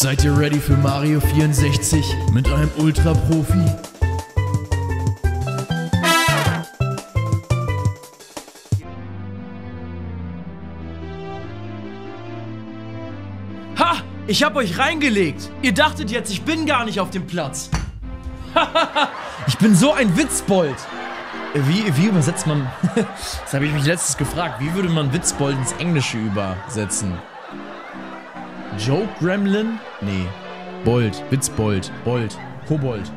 Seid ihr ready für Mario 64 mit einem Ultra-Profi? Ha! Ich hab euch reingelegt! Ihr dachtet jetzt, ich bin gar nicht auf dem Platz! Hahaha! Ich bin so ein Witzbold! Wie übersetzt man... Das habe ich mich letztens gefragt. Wie würde man Witzbold ins Englische übersetzen? Joke Gremlin? Nee. Bold. Witzbold. Bold. Kobold.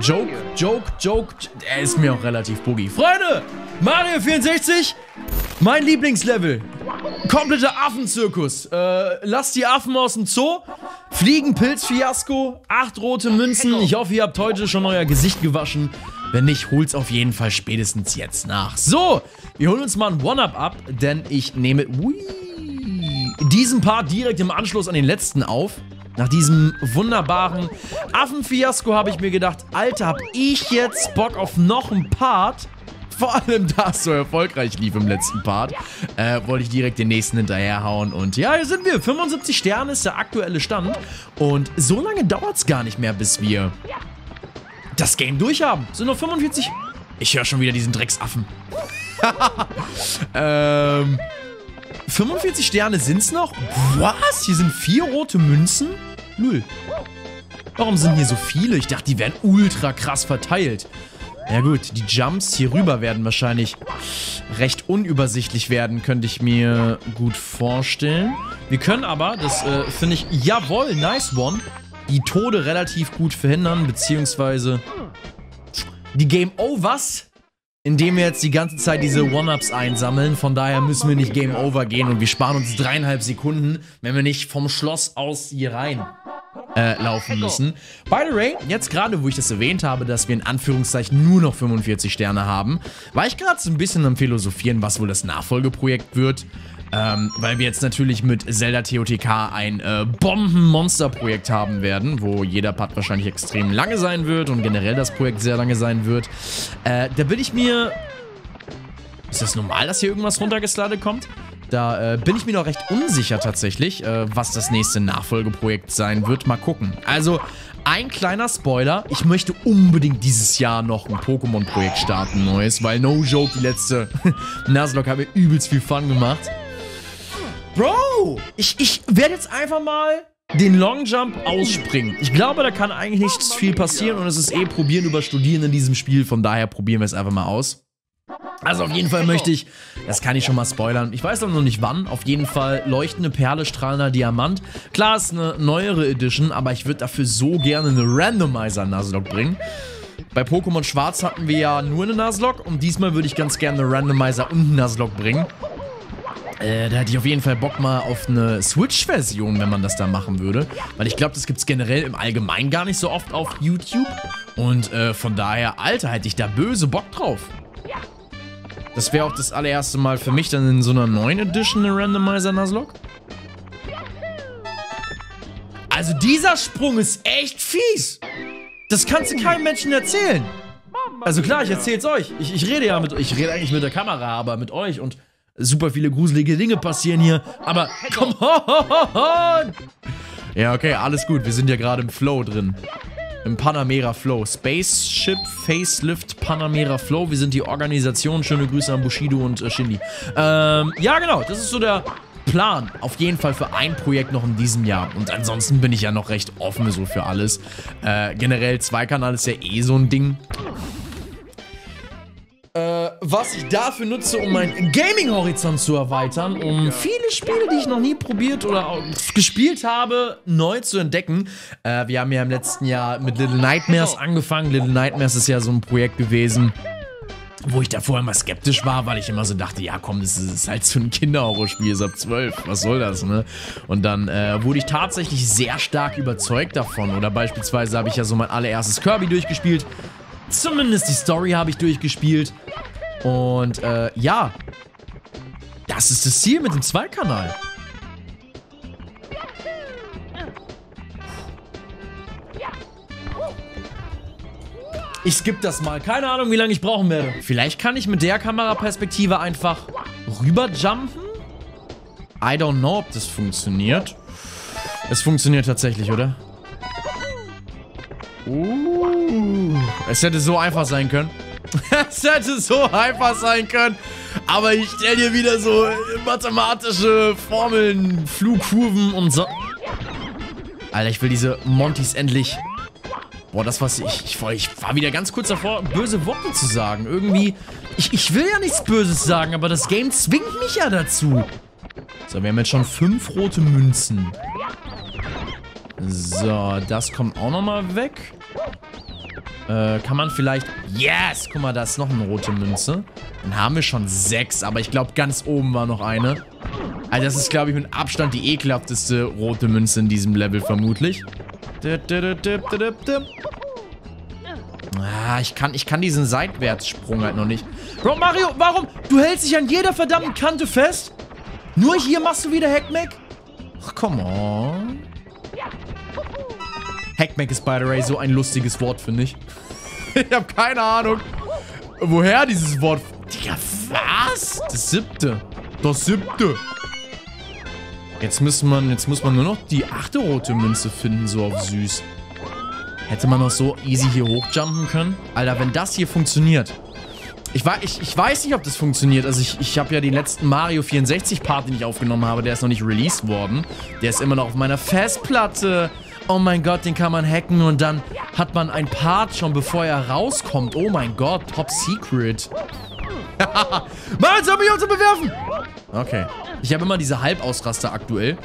Joke. Er ist mir auch relativ boogie. Freunde! Mario 64! Mein Lieblingslevel. Kompletter Affenzirkus. Lasst die Affen aus dem Zoo. Fliegenpilz-Fiasko. 8 rote Münzen. Ich hoffe, ihr habt heute schon euer Gesicht gewaschen. Wenn nicht, holt's auf jeden Fall spätestens jetzt nach. So, wir holen uns mal ein One-Up ab, denn ich nehme... diesen Part direkt im Anschluss an den letzten auf. Nach diesem wunderbaren Affenfiasko habe ich mir gedacht, Alter, hab ich jetzt Bock auf noch einen Part? Vor allem, da es so erfolgreich lief im letzten Part, wollte ich direkt den nächsten hinterherhauen. Und ja, hier sind wir. 75 Sterne ist der aktuelle Stand. Und so lange dauert es gar nicht mehr, bis wir das Game durchhaben. Sind noch 45... Ich höre schon wieder diesen Drecksaffen. 45 Sterne sind's noch? Was? Hier sind 4 rote Münzen? Null. Warum sind hier so viele? Ich dachte, die wären ultra krass verteilt. Ja gut, die Jumps hier rüber werden wahrscheinlich recht unübersichtlich werden, könnte ich mir gut vorstellen. Wir können aber, das finde ich, jawohl, nice one, die Tode relativ gut verhindern, beziehungsweise die Game-Overs. Indem wir jetzt die ganze Zeit diese One-Ups einsammeln. Von daher müssen wir nicht Game Over gehen und wir sparen uns 3,5 Sekunden, wenn wir nicht vom Schloss aus hier rein laufen müssen. By the way, jetzt gerade, wo ich das erwähnt habe, dass wir in Anführungszeichen nur noch 45 Sterne haben, war ich gerade so ein bisschen am Philosophieren, was wohl das Nachfolgeprojekt wird. Weil wir jetzt natürlich mit Zelda TOTK ein Bombenmonsterprojekt haben werden, wo jeder Part wahrscheinlich extrem lange sein wird und generell das Projekt sehr lange sein wird. Da bin ich mir... Ist das normal, dass hier irgendwas runtergesladet kommt? Da bin ich mir noch recht unsicher tatsächlich, was das nächste Nachfolgeprojekt sein wird. Mal gucken. Also, ein kleiner Spoiler. Ich möchte unbedingt dieses Jahr noch ein Pokémon-Projekt starten, neues, weil no joke, die letzte Nuzlocke habe ich übelst viel Fun gemacht. Bro, ich werde jetzt einfach mal den Long Jump ausspringen. Ich glaube, da kann eigentlich nicht viel passieren und es ist eh Probieren über Studieren in diesem Spiel. Von daher probieren wir es einfach mal aus. Also auf jeden Fall möchte ich, das kann ich schon mal spoilern, ich weiß aber noch nicht wann, auf jeden Fall leuchtende Perle, strahlender Diamant. Klar, ist eine neuere Edition, aber ich würde dafür so gerne eine Randomizer-Nuzlocke bringen. Bei Pokémon Schwarz hatten wir ja nur eine Nuzlocke und diesmal würde ich ganz gerne eine Randomizer und eine Nuzlocke bringen. Da hätte ich auf jeden Fall Bock mal auf eine Switch-Version, wenn man das da machen würde. Weil ich glaube, das gibt es generell im Allgemeinen gar nicht so oft auf YouTube. Und von daher, Alter, hätte ich da böse Bock drauf. Das wäre auch das allererste Mal für mich dann in so einer neuen Edition eine Randomizer Nuzlocke. Also dieser Sprung ist echt fies. Das kannst du keinem Menschen erzählen. Also klar, ich erzähl's euch. Ich rede ja mit euch. Ich rede eigentlich mit der Kamera, aber mit euch und super viele gruselige Dinge passieren hier. Aber come on! Ja, okay, alles gut. Wir sind ja gerade im Flow drin. Im Panamera Flow. Spaceship Facelift Panamera Flow. Wir sind die Organisation. Schöne Grüße an Bushido und Shindy. Ja, genau. Das ist so der Plan. Auf jeden Fall für ein Projekt noch in diesem Jahr. Und ansonsten bin ich ja noch recht offen so für alles. Generell, Zweikanal ist ja eh so ein Ding. Was ich dafür nutze, um meinen Gaming-Horizont zu erweitern, um viele Spiele, die ich noch nie probiert oder gespielt habe, neu zu entdecken. Wir haben ja im letzten Jahr mit Little Nightmares angefangen. Little Nightmares ist ja so ein Projekt gewesen, wo ich davor immer skeptisch war, weil ich immer so dachte, ja komm, das ist halt so ein Kinderhorrorspiel, ist ab 12, was soll das, ne? Und dann wurde ich tatsächlich sehr stark überzeugt davon. Oder beispielsweise habe ich ja so mein allererstes Kirby durchgespielt. Zumindest die Story habe ich durchgespielt. Und, ja. Das ist das Ziel mit dem Zweikanal. Ich skippe das mal. Keine Ahnung, wie lange ich brauchen werde. Vielleicht kann ich mit der Kameraperspektive einfach rüberjumpen? I don't know, ob das funktioniert. Es funktioniert tatsächlich, oder? Es hätte so einfach sein können. Es hätte so einfach sein können. Aber ich stelle dir wieder so mathematische Formeln, Flugkurven und so. Alter, ich will diese Montys endlich... Boah, das was ich war wieder ganz kurz davor, böse Worte zu sagen. Irgendwie... Ich will ja nichts Böses sagen, aber das Game zwingt mich ja dazu. So, wir haben jetzt schon 5 rote Münzen. So, das kommt auch nochmal weg. Kann man vielleicht... Yes! Guck mal, da ist noch eine rote Münze. Dann haben wir schon 6, aber ich glaube, ganz oben war noch eine. Also das ist, glaube ich, mit Abstand die ekelhafteste rote Münze in diesem Level vermutlich. Ah, ich kann diesen Seitwärtssprung halt noch nicht. Bro, Mario, warum? Du hältst dich an jeder verdammten Kante fest? Nur hier machst du wieder Hackmack? Ach, come on. Hackmack ist, by the way, so ein lustiges Wort, finde ich. Ich habe keine Ahnung, woher dieses Wort... Digga, was? Das 7. Das 7. Jetzt muss man nur noch die 8. rote Münze finden, so auf süß. Hätte man noch so easy hier hochjumpen können? Alter, wenn das hier funktioniert. Ich weiß nicht, ob das funktioniert. Also ich habe ja den letzten Mario 64 Part, den ich aufgenommen habe. Der ist noch nicht released worden. Der ist immer noch auf meiner Festplatte. Oh mein Gott, den kann man hacken. Und dann hat man einen Part schon, bevor er rauskommt. Oh mein Gott, top secret. Mann, soll mich uns bewerfen? Okay. Ich habe immer diese Halbausraster aktuell.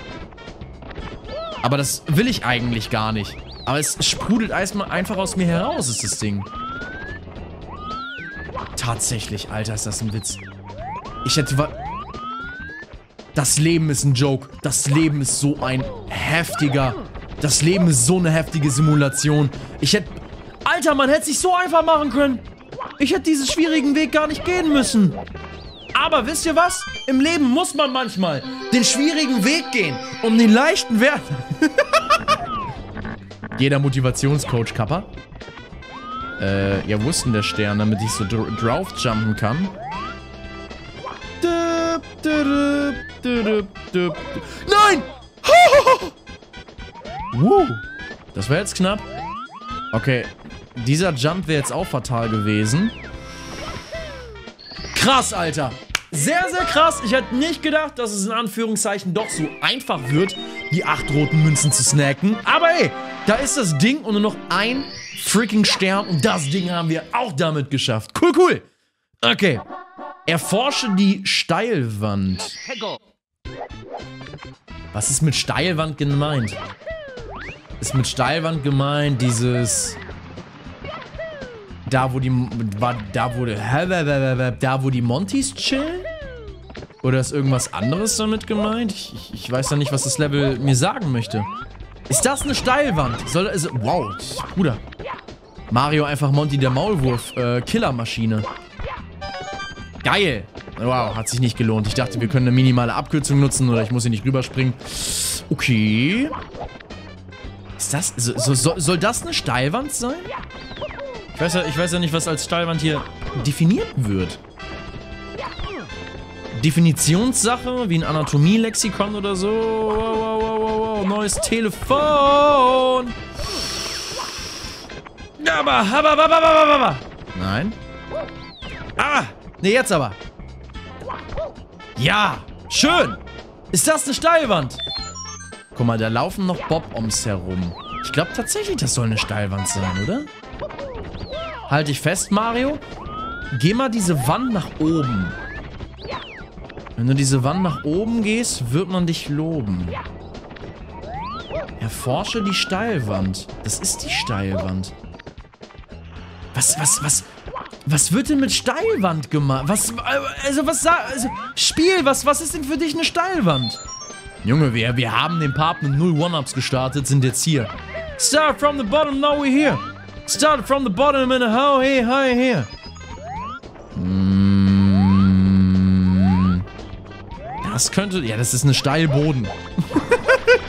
Aber das will ich eigentlich gar nicht. Aber es sprudelt erstmal einfach aus mir heraus, ist das Ding. Tatsächlich, Alter, ist das ein Witz. Ich hätte... Das Leben ist ein Joke. Das Leben ist so ein heftiger... Das Leben ist so eine heftige Simulation. Ich hätte... Alter, man hätte sich so einfach machen können. Ich hätte diesen schwierigen Weg gar nicht gehen müssen. Aber wisst ihr was? Im Leben muss man manchmal den schwierigen Weg gehen, um den leichten Wert... Jeder Motivationscoach, Kappa. Ja, wo ist denn der Stern, damit ich so drauf jumpen kann? Nein! Wow. Das war jetzt knapp. Okay. Dieser Jump wäre jetzt auch fatal gewesen. Krass, Alter. Sehr, sehr krass. Ich hätte nicht gedacht, dass es in Anführungszeichen doch so einfach wird, die 8 roten Münzen zu snacken. Aber ey, da ist das Ding und nur noch ein freaking Stern. Und das Ding haben wir auch damit geschafft. Cool, cool. Okay. Erforsche die Steilwand. Was ist mit Steilwand gemeint? Ist mit Steilwand gemeint dieses... Da, wo die Montys chillen? Oder ist irgendwas anderes damit gemeint? Ich weiß ja nicht, was das Level mir sagen möchte. Ist das eine Steilwand? Wow, Bruder. Mario einfach Monty der Maulwurf. Killermaschine. Geil. Wow, hat sich nicht gelohnt. Ich dachte, wir können eine minimale Abkürzung nutzen oder ich muss hier nicht rüberspringen. Okay. Ist das... Soll das eine Steilwand sein? Ich weiß ja nicht, was als Steilwand hier definiert wird. Definitionssache, wie ein Anatomie-Lexikon oder so. Wow, wow, wow, wow, wow. Neues Telefon. Nein. Ah, ne, jetzt aber. Ja, schön. Ist das eine Steilwand? Guck mal, da laufen noch Bob-Oms herum. Ich glaube tatsächlich, das soll eine Steilwand sein, oder? Halte ich fest, Mario. Geh mal diese Wand nach oben. Wenn du diese Wand nach oben gehst, wird man dich loben. Erforsche die Steilwand. Das ist die Steilwand. Was wird denn mit Steilwand gemacht? Was ist denn für dich eine Steilwand? Junge, wir haben den Part mit 0 One-Ups gestartet, sind jetzt hier. Start from the bottom, now we're here. Start from the bottom and how here. Das könnte... Ja, das ist ein Steilboden.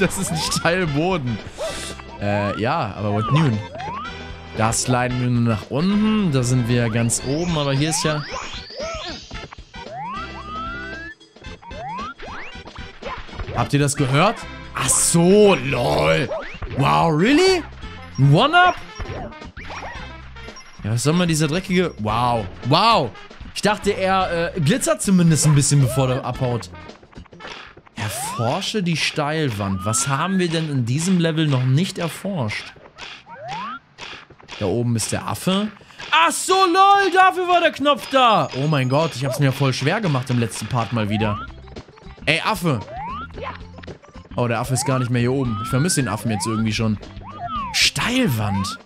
Das ist ein Steilboden. Ja, aber what nun? Da sliden wir nur nach unten. Da sind wir ganz oben, aber hier ist ja... Habt ihr das gehört? Ach so, lol. Wow, really? One-Up? Ja, was soll man dieser dreckige... Wow. Wow. Ich dachte, er glitzert zumindest ein bisschen, bevor er abhaut. Erforsche die Steilwand. Was haben wir denn in diesem Level noch nicht erforscht? Da oben ist der Affe. Ach so, lol, dafür war der Knopf da. Oh mein Gott, ich hab's mir voll schwer gemacht im letzten Part mal wieder. Ey, Affe. Oh, der Affe ist gar nicht mehr hier oben. Ich vermisse den Affen jetzt irgendwie schon. Steilwand.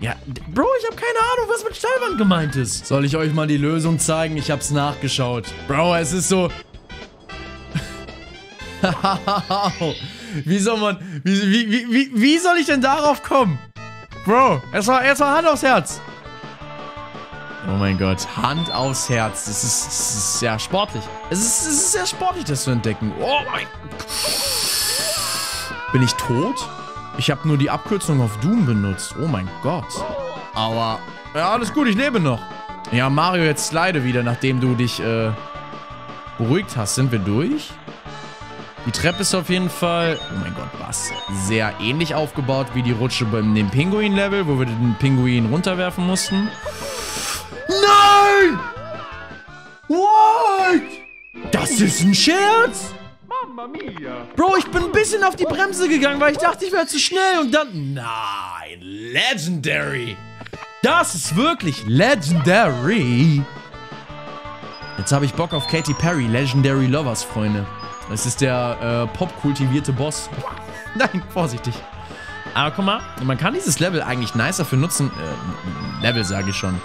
Ja, Bro, ich habe keine Ahnung, was mit Steilwand gemeint ist. Soll ich euch mal die Lösung zeigen? Ich hab's nachgeschaut. Bro, es ist so... Wie soll ich denn darauf kommen? Bro, erstmal Hand aufs Herz. Oh mein Gott, Hand aufs Herz. Das ist sehr sportlich. Es ist sehr sportlich, das zu entdecken. Oh mein Gott. Bin ich tot? Ich habe nur die Abkürzung auf Doom benutzt. Oh mein Gott. Aber, ja, alles gut, ich lebe noch. Ja, Mario, jetzt slide wieder, nachdem du dich beruhigt hast. Sind wir durch? Die Treppe ist auf jeden Fall, oh mein Gott, was? Sehr ähnlich aufgebaut wie die Rutsche beim dem Pinguin-Level, wo wir den Pinguin runterwerfen mussten. Nein! What? Das ist ein Scherz? Mamma mia! Bro, ich bin ein bisschen auf die Bremse gegangen, weil ich dachte, ich wäre zu schnell und dann... Nein, legendary! Das ist wirklich legendary! Jetzt habe ich Bock auf Katy Perry, Legendary Lovers, Freunde. Das ist der popkultivierte Boss. Nein, vorsichtig. Aber guck mal, man kann dieses Level eigentlich nice dafür nutzen. Level sage ich schon.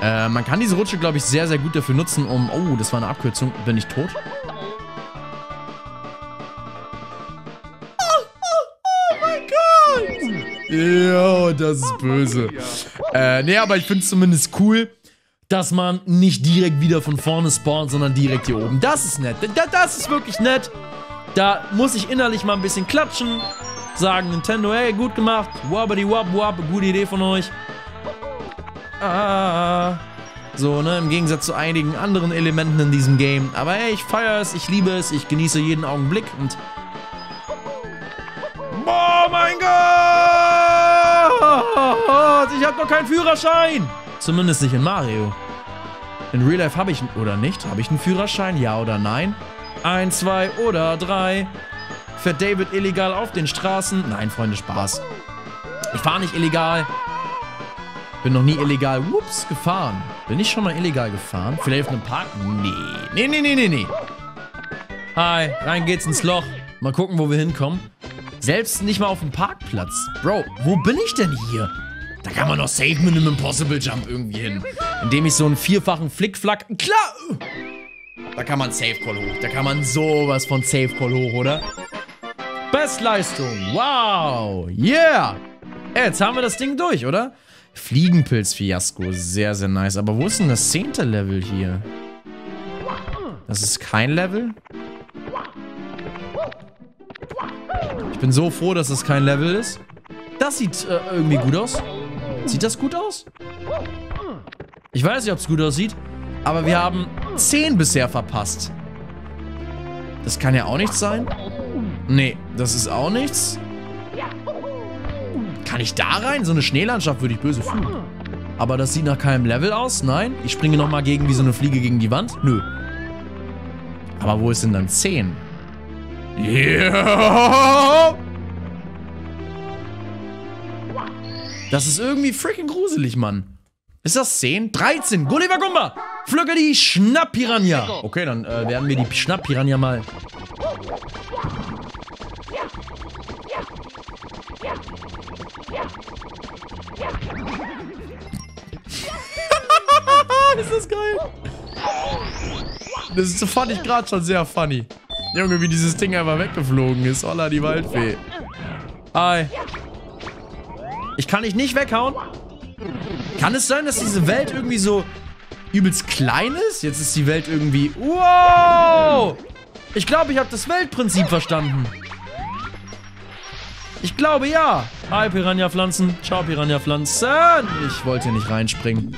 Man kann diese Rutsche, glaube ich, sehr, sehr gut dafür nutzen, um... Oh, das war eine Abkürzung. Bin ich tot? Oh mein Gott! Jo, das ist böse. Nee, aber ich finde es zumindest cool, dass man nicht direkt wieder von vorne spawnt, sondern direkt hier oben. Das ist nett. Das ist wirklich nett. Da muss ich innerlich mal ein bisschen klatschen. Sagen Nintendo, hey, gut gemacht. Wobbidi wob wob, gute Idee von euch. Ah. So, ne, im Gegensatz zu einigen anderen Elementen in diesem Game. Aber hey, ich feiere es, ich liebe es, ich genieße jeden Augenblick und... Oh mein Gott! Ich habe noch keinen Führerschein! Zumindest nicht in Mario. In Real Life habe ich, oder nicht? Habe ich einen Führerschein? Ja oder nein? 1, 2 oder 3. Fährt David illegal auf den Straßen? Nein, Freunde, Spaß. Ich fahre nicht illegal. Bin noch nie illegal. Ups, gefahren. Bin ich schon mal illegal gefahren? Vielleicht auf einem Park? Nee. Nee. Hi, rein geht's ins Loch. Mal gucken, wo wir hinkommen. Selbst nicht mal auf dem Parkplatz. Bro, wo bin ich denn hier? Da kann man doch safe mit einem Impossible Jump irgendwie hin. Indem ich so einen vierfachen Flickflack... Klar! Da kann man Safe Call hoch. Da kann man sowas von Safe Call hoch, oder? Bestleistung. Wow. Yeah. Jetzt haben wir das Ding durch, oder? Fliegenpilz-Fiasko. Sehr, sehr nice. Aber wo ist denn das 10. Level hier? Das ist kein Level? Ich bin so froh, dass das kein Level ist. Das sieht irgendwie gut aus. Sieht das gut aus? Ich weiß nicht, ob es gut aussieht, aber wir haben 10 bisher verpasst. Das kann ja auch nichts sein. Nee, das ist auch nichts. Kann ich da rein? So eine Schneelandschaft würde ich böse fühlen. Aber das sieht nach keinem Level aus. Nein, ich springe nochmal gegen wie so eine Fliege gegen die Wand. Nö. Aber wo ist denn dann 10? Yeah! Das ist irgendwie freaking gruselig, Mann. Ist das 10? 13. Gulliver Gumba! Pflücke die Schnapp-Piranha. Okay, dann werden wir die Schnapp-Piranha mal... Ist das geil? Das fand ich gerade schon sehr funny. Junge, wie dieses Ding einfach weggeflogen ist. Holla, die Waldfee. Hi. Ich kann dich nicht weghauen. Kann es sein, dass diese Welt irgendwie so übelst klein ist? Jetzt ist die Welt irgendwie... Wow! Ich glaube, ich habe das Weltprinzip verstanden. Ich glaube, ja. Hi, Piranha-Pflanzen. Ciao, Piranha-Pflanzen. Ich wollte hier nicht reinspringen.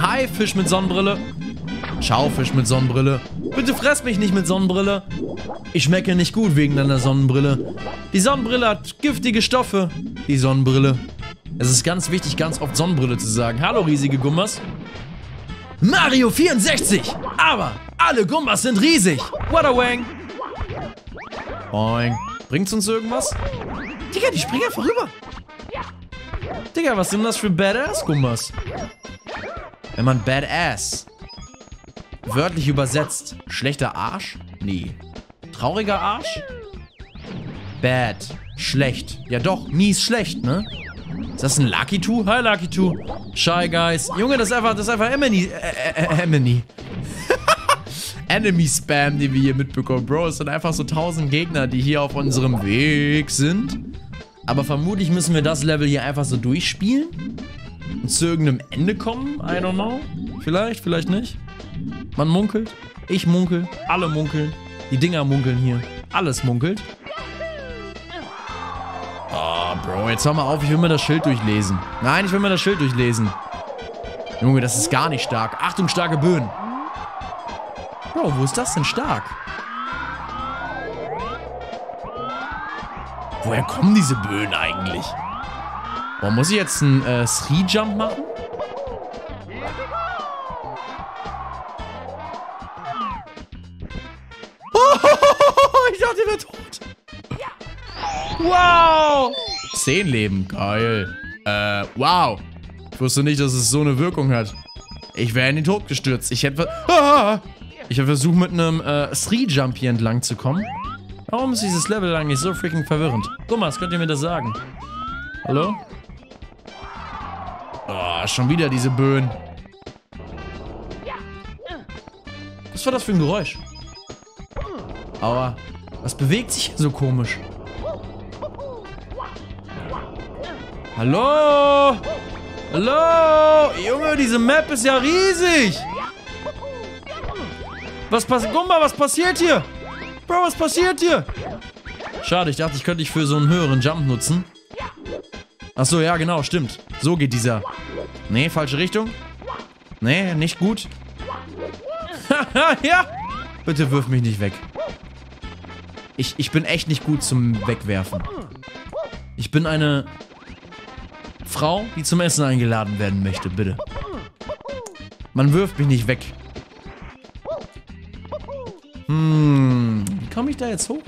Hi, Fisch mit Sonnenbrille. Schaufisch mit Sonnenbrille. Bitte fress mich nicht mit Sonnenbrille. Ich schmecke nicht gut wegen deiner Sonnenbrille. Die Sonnenbrille hat giftige Stoffe. Die Sonnenbrille. Es ist ganz wichtig, ganz oft Sonnenbrille zu sagen. Hallo, riesige Gumbas. Mario 64. Aber alle Gumbas sind riesig. Wada-wang. Boing. Bringt's uns irgendwas? Digga, die springen einfach rüber. Digga, was sind das für Badass-Gumbas? Wenn man Badass wörtlich übersetzt, schlechter Arsch? Nee. Trauriger Arsch? Bad. Schlecht. Ja doch, mies schlecht, ne? Ist das ein Lucky Two? Hi, Lucky Two. Shy Guys. Junge, das ist einfach Emily. Enemy-Spam, den wir hier mitbekommen. Bro, es sind einfach so 1000 Gegner, die hier auf unserem Weg sind. Aber vermutlich müssen wir das Level hier einfach so durchspielen. Und zu irgendeinem Ende kommen. I don't know. Vielleicht, vielleicht nicht. Man munkelt. Ich munkel. Alle munkeln. Die Dinger munkeln hier. Alles munkelt. Oh, Bro, jetzt hör mal auf. Ich will mir das Schild durchlesen. Nein, ich will mir das Schild durchlesen. Junge, das ist gar nicht stark. Achtung, starke Böen. Bro, wo ist das denn stark? Woher kommen diese Böen eigentlich? Boah, muss ich jetzt einen Three-Jump machen? Oh, ich dachte, der wäre tot. Wow. 10 Leben. Geil. Wow. Ich wusste nicht, dass es so eine Wirkung hat. Ich wäre in den Tod gestürzt. Ich hätte versucht, mit einem Three-Jump hier entlang zu kommen. Warum ist dieses Level eigentlich so freaking verwirrend? Thomas, könnt ihr mir das sagen? Hallo? Oh, schon wieder diese Böen. Was war das für ein Geräusch? Aber was bewegt sich so komisch? Hallo? Hallo? Junge, diese Map ist ja riesig. Was passiert? Gumba, was passiert hier? Bro, was passiert hier? Schade, ich dachte, ich könnte dich für so einen höheren Jump nutzen. Achso, ja, genau, stimmt. So geht dieser. Nee, falsche Richtung. Nee, nicht gut. Haha, ja. Bitte wirf mich nicht weg. Ich bin echt nicht gut zum Wegwerfen. Ich bin eine Frau, die zum Essen eingeladen werden möchte, bitte. Man wirft mich nicht weg. Wie komme ich da jetzt hoch?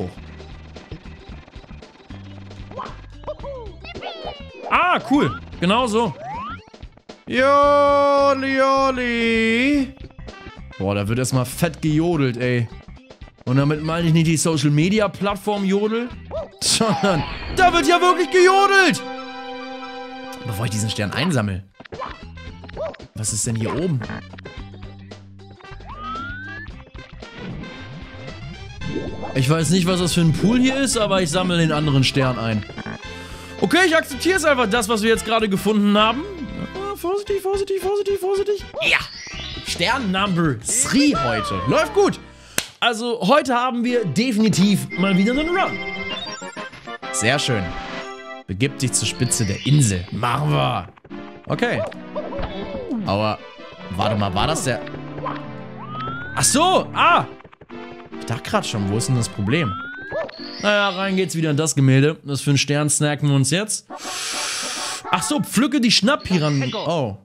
Ah, cool. Genau so. Joli, joli. Boah, da wird erstmal fett gejodelt, ey. Und damit meine ich nicht die Social-Media-Plattform-Jodel, sondern da wird ja wirklich gejodelt. Bevor ich diesen Stern einsammle. Was ist denn hier oben? Ich weiß nicht, was das für ein Pool hier ist, aber ich sammle den anderen Stern ein. Okay, ich akzeptiere es einfach, das, was wir jetzt gerade gefunden haben. Ah, vorsichtig, vorsichtig, vorsichtig, vorsichtig. Ja! Stern Number 3 heute. Läuft gut. Also, heute haben wir definitiv mal wieder einen Run. Sehr schön. Begib dich zur Spitze der Insel. Machen wir. Okay. Aber, warte mal, war das der... Ach so, ah! Ich dachte gerade schon, wo ist denn das Problem? Naja, rein geht's wieder in das Gemälde. Was für einen Stern snacken wir uns jetzt? Ach so, pflücke die Schnapppirani. Oh,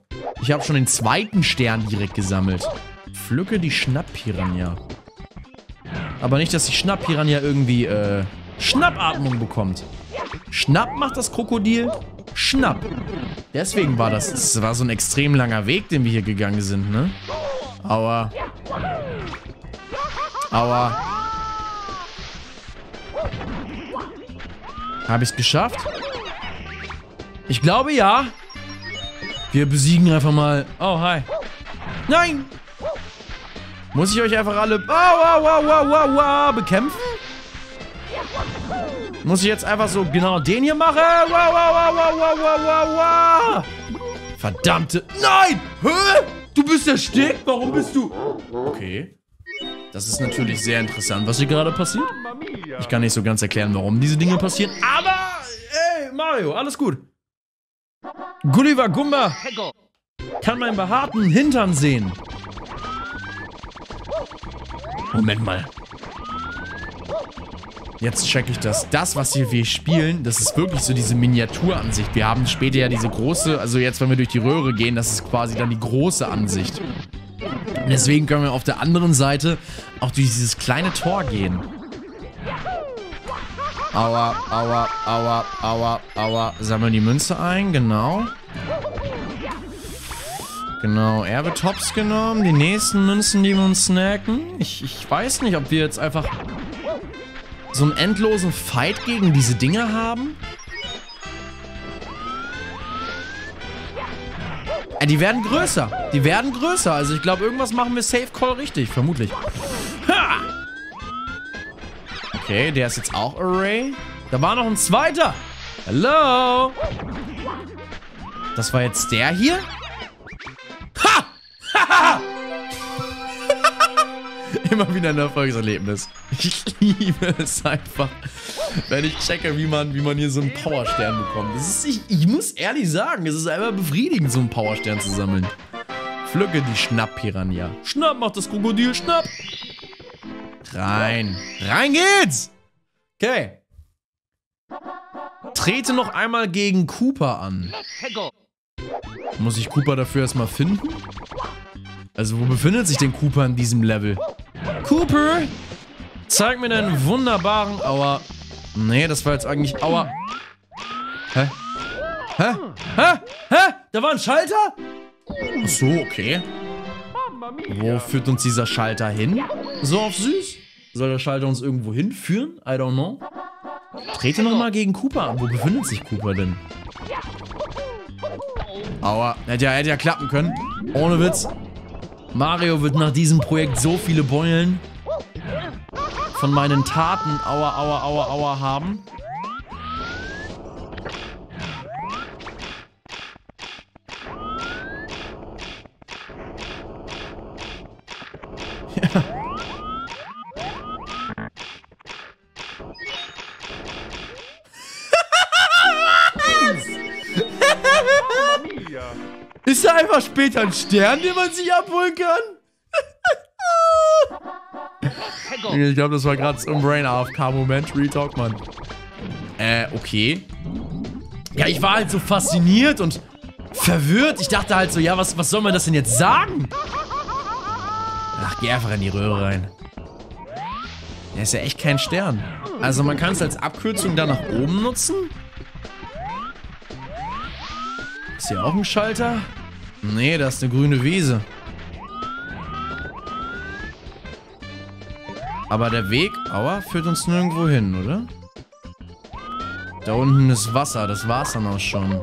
ich habe schon den zweiten Stern direkt gesammelt. Pflücke die Schnapppiranja. Aber nicht, dass die Schnapppiranja irgendwie Schnappatmung bekommt. Schnapp macht das Krokodil. Schnapp. Deswegen war das. Es war so ein extrem langer Weg, den wir hier gegangen sind, ne? Aua. Aua. Habe ich es geschafft? Ich glaube, ja. Wir besiegen einfach mal... Oh, hi. Nein! Muss ich euch einfach alle... Aua, aua, aua, aua, aua, bekämpfen? Muss ich jetzt einfach so genau den hier machen? Aua, aua, aua, aua, aua, aua. Verdammte... Nein! Hä? Du bist erstickt? Warum bist du... Okay. Das ist natürlich sehr interessant, was hier gerade passiert. Ich kann nicht so ganz erklären, warum diese Dinge passieren. Aber, ey, Mario, alles gut. Gulliver Gumba kann meinen behaarten Hintern sehen. Moment mal. Jetzt checke ich das. Das, was wir spielen, das ist wirklich so diese Miniaturansicht. Wir haben später ja diese große, also jetzt, wenn wir durch die Röhre gehen, das ist quasi dann die große Ansicht. Und deswegen können wir auf der anderen Seite auch durch dieses kleine Tor gehen. Aua, aua, aua, aua, aua. Sammeln die Münze ein, genau. Genau, er wird hops genommen. Die nächsten Münzen, die wir uns snacken. Ich weiß nicht, ob wir jetzt einfach so einen endlosen Fight gegen diese Dinger haben. Die werden größer. Die werden größer. Also ich glaube, irgendwas machen wir Safe Call richtig. Vermutlich. Ha! Okay, der ist jetzt auch Array. Da war noch ein zweiter. Hallo. Das war jetzt der hier. Ha! Ha! Immer wieder ein Erfolgserlebnis. Ich liebe es einfach, wenn ich checke, wie man hier so einen Powerstern bekommt. Das ist, ich muss ehrlich sagen, es ist einfach befriedigend, so einen Powerstern zu sammeln. Pflücke die Schnapp-Piranha. Schnapp macht das Krokodil, schnapp! Rein. Rein geht's! Okay. Trete noch einmal gegen Cooper an. Muss ich Cooper dafür erstmal finden? Also, wo befindet sich denn Cooper in diesem Level? Cooper! Zeig mir deinen wunderbaren... Aua. Nee, das war jetzt eigentlich... Aua. Hä? Hä? Hä? Hä? Da war ein Schalter? Ach so, okay. Wo führt uns dieser Schalter hin? So auf süß? Soll der Schalter uns irgendwo hinführen? I don't know. Trete nochmal gegen Cooper an. Wo befindet sich Cooper denn? Aua. Hätte ja klappen können. Ohne Witz. Mario wird nach diesem Projekt so viele Beulen von meinen Taten aua, aua, aua, aua haben. Ja. Ist da einfach später ein Stern, den man sich abholen kann? Ich glaube, das war gerade so ein Brain-AFK-Moment. Real Talk, Mann. Okay. Ja, ich war halt so fasziniert und verwirrt. Ich dachte halt so, ja, was soll man das denn jetzt sagen? Ach, geh einfach in die Röhre rein. Der ist ja echt kein Stern. Also man kann es als Abkürzung da nach oben nutzen. Ist hier auch ein Schalter? Nee, da ist eine grüne Wiese. Aber der Weg, aua, führt uns nirgendwo hin, oder? Da unten ist Wasser, das war's dann auch schon.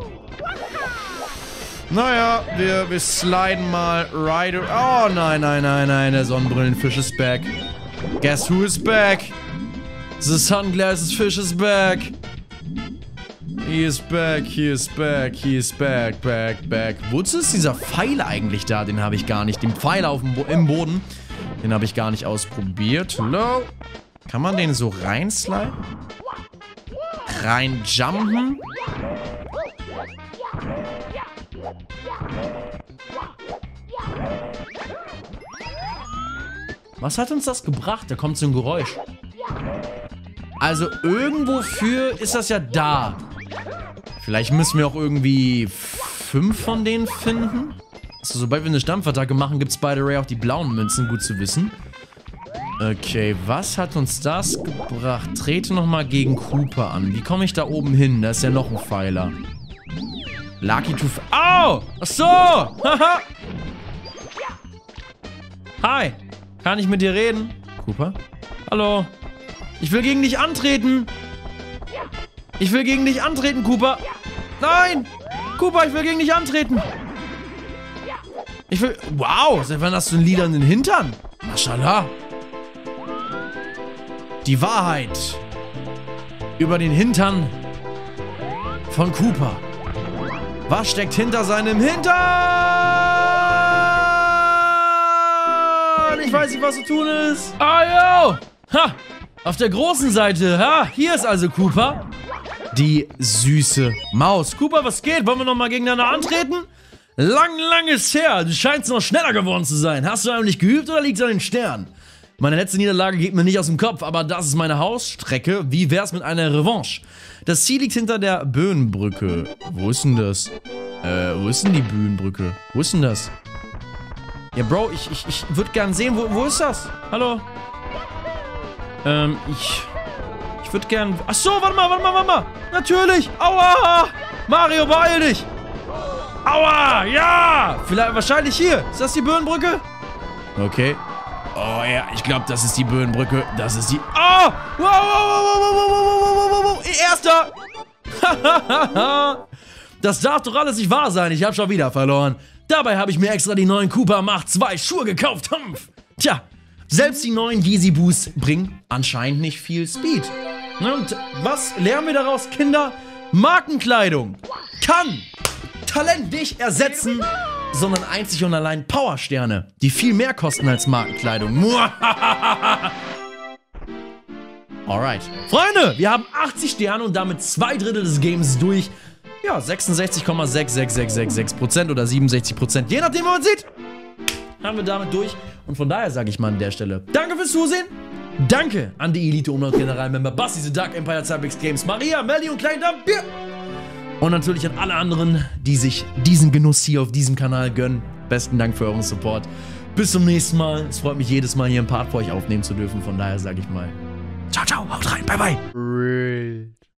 Naja, wir sliden mal Rider. Oh, nein, nein, nein, nein, der Sonnenbrillenfisch ist back. Guess who is back? The sunglasses fish is back. He is back, back. Wozu ist dieser Pfeil eigentlich da? Den habe ich gar nicht. Den Pfeil auf dem im Boden, den habe ich gar nicht ausprobiert. Hello? Kann man den so reinsliden? Reinjumpen? Was hat uns das gebracht? Da kommt so ein Geräusch. Also irgendwofür ist das ja da. Vielleicht müssen wir auch irgendwie 5 von denen finden. Also, sobald wir eine Stampfattacke machen, gibt es bei der Ray auch die blauen Münzen, gut zu wissen. Okay, was hat uns das gebracht? Trete nochmal gegen Cooper an. Wie komme ich da oben hin? Da ist ja noch ein Pfeiler. Lucky Tooth. Au! Ach so! Haha! Hi! Kann ich mit dir reden? Cooper? Hallo? Ich will gegen dich antreten! Ich will gegen dich antreten, Cooper! Nein! Cooper, ich will gegen dich antreten! Ich will... Wow! Seit wann hast du einen liedernden Hintern? Maschallah! Die Wahrheit über den Hintern von Cooper. Was steckt hinter seinem Hintern? Ich weiß nicht, was zu tun ist. Ah, yo! Ha! Auf der großen Seite, ha! Hier ist also Cooper. Die süße Maus. Cooper, was geht? Wollen wir nochmal gegeneinander antreten? Lang ist her. Du scheinst noch schneller geworden zu sein. Hast du eigentlich geübt oder liegt es an den Sternen? Meine letzte Niederlage geht mir nicht aus dem Kopf, aber das ist meine Hausstrecke. Wie wär's mit einer Revanche? Das Ziel liegt hinter der Böhnenbrücke. Wo ist denn das? Wo ist denn die Böhnenbrücke? Wo ist denn das? Ja, Bro, ich würde gern sehen, wo ist das? Hallo? Ich würde gern... Achso, warte mal. Natürlich. Aua. Mario, beeil dich. Aua. Ja. Vielleicht, wahrscheinlich hier. Ist das die Böhnenbrücke? Okay. Oh ja, ich glaube, das ist die Böhnenbrücke. Das ist die... Oh! Wow. Erster! Das darf doch alles nicht wahr sein. Ich habe schon wieder verloren. Dabei habe ich mir extra die neuen Koopa Macht 2 Schuhe gekauft. Humpf. Tja, selbst die neuen Yeezy Boosts bringen anscheinend nicht viel Speed. Und was lernen wir daraus, Kinder? Markenkleidung kann Talent nicht ersetzen, sondern einzig und allein Powersterne, die viel mehr kosten als Markenkleidung. Alright. Freunde, wir haben 80 Sterne und damit 2/3 des Games durch. Ja, 66,66666% oder 67%, je nachdem, wie man sieht, haben wir damit durch. Und von daher sage ich mal an der Stelle, danke fürs Zusehen. Danke an die Elite-Umlaut-Generalmember Basti, The Dark Empire, Cybex Games, Maria, Melly und Klein Dampier. Und natürlich an alle anderen, die sich diesen Genuss hier auf diesem Kanal gönnen. Besten Dank für euren Support. Bis zum nächsten Mal. Es freut mich jedes Mal, hier einen Part für euch aufnehmen zu dürfen. Von daher sage ich mal, ciao, ciao, haut rein, bye, bye.